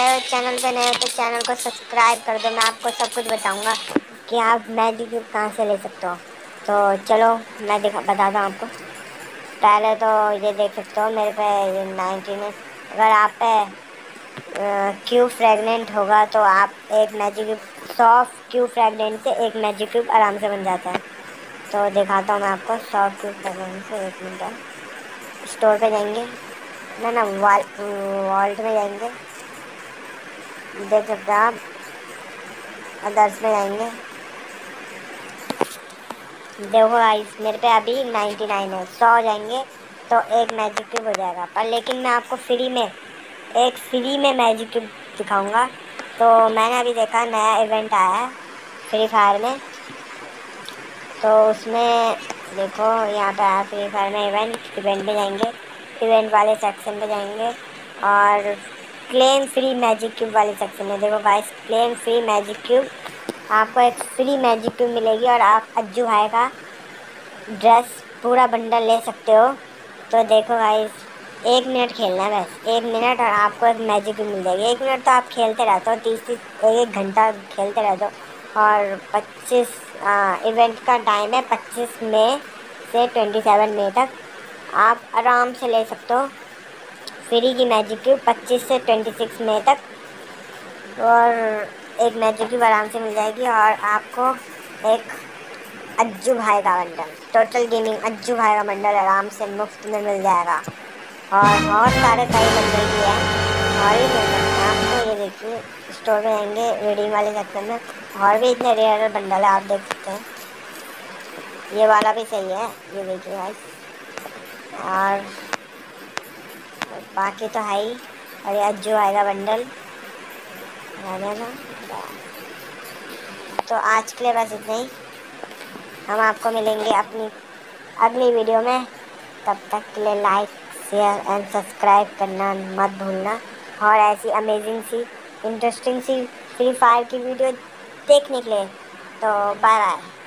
रहे हो, चैनल पे नए हो तो चैनल को सब्सक्राइब कर दो। मैं आपको सब कुछ बताऊंगा कि आप मैजिक क्यूब कहाँ से ले सकते हो। तो चलो मैं बताता हूँ आपको। पहले तो ये देख सकते हो मेरे पे ये 19 है। अगर आप पे क्यूब फ्रेगनेंट होगा तो आप एक मैजिक क्यूब 100 क्यूब फ्रेगनेंट से एक मैजिक क्यूब आराम से बन जाता है। तो दिखाता हूँ मैं आपको 100 क्यूब फ्रेगनेंट से। एक मिनट, स्टोर पे जाएंगे ना वॉल्ट में जाएंगे, देख सकते हैं आप, अदर्स में जाएंगे। देखो गाइस मेरे पे अभी 99 है, 100 जाएंगे तो एक मैजिक क्यूब हो जाएगा। पर लेकिन मैं आपको फ्री में मैजिक क्यूब दिखाऊंगा। तो मैंने अभी देखा नया इवेंट आया है फ्री फायर में, तो उसमें देखो यहाँ पे आया फ्री फायर में इवेंट में जाएंगे, इवेंट वाले सेक्शन में जाएंगे और क्लेम फ्री मैजिक क्यूब वाले सेक्शन में। देखो guys claim free magic cube, आपको एक फ्री मैजिक क्यूब मिलेगी और आप अज्जू भाई का ड्रेस पूरा बंडल ले सकते हो। तो देखो गाइस 1 मिनट खेलना है बस, 1 मिनट और आपको एक मैजिक क्यूब मिल जाएगी। 1 मिनट तो आप खेलते रहते हो, 30 एक घंटा खेलते रहते हो। और 25 इवेंट का टाइम है, 25 मई से 27 मई तक आप आराम से ले सकते हो फ्री की मैजिक क्यूब 25 से 26 मई तक। और एक मैजिक क्यूब आराम से मिल जाएगी और आपको एक अज्जू भाई का बंडल, टोटल गेमिंग अज्जू भाई का बंडल आराम से मुफ्त में मिल जाएगा। और बहुत सारे कई बंडल भी हैं और भी मिल सकते हैं आपको। ये देखिए स्टोर में जाएंगे रीडिंग वाले सेक्शन में, और भी इतने रेयर बंडल है, आप देख सकते हैं। ये वाला भी सही है, ये देखिए भाई, और बाकी तो है ही। और ये अज्जू भाई का बंडल ना। तो आज के लिए बस इतना ही, हम आपको मिलेंगे अपनी अगली वीडियो में। तब तक के लिए लाइक शेयर एंड सब्सक्राइब करना मत भूलना। और ऐसी अमेजिंग सी इंटरेस्टिंग सी फ्री फायर की वीडियो देखने के लिए तो बाय बाय।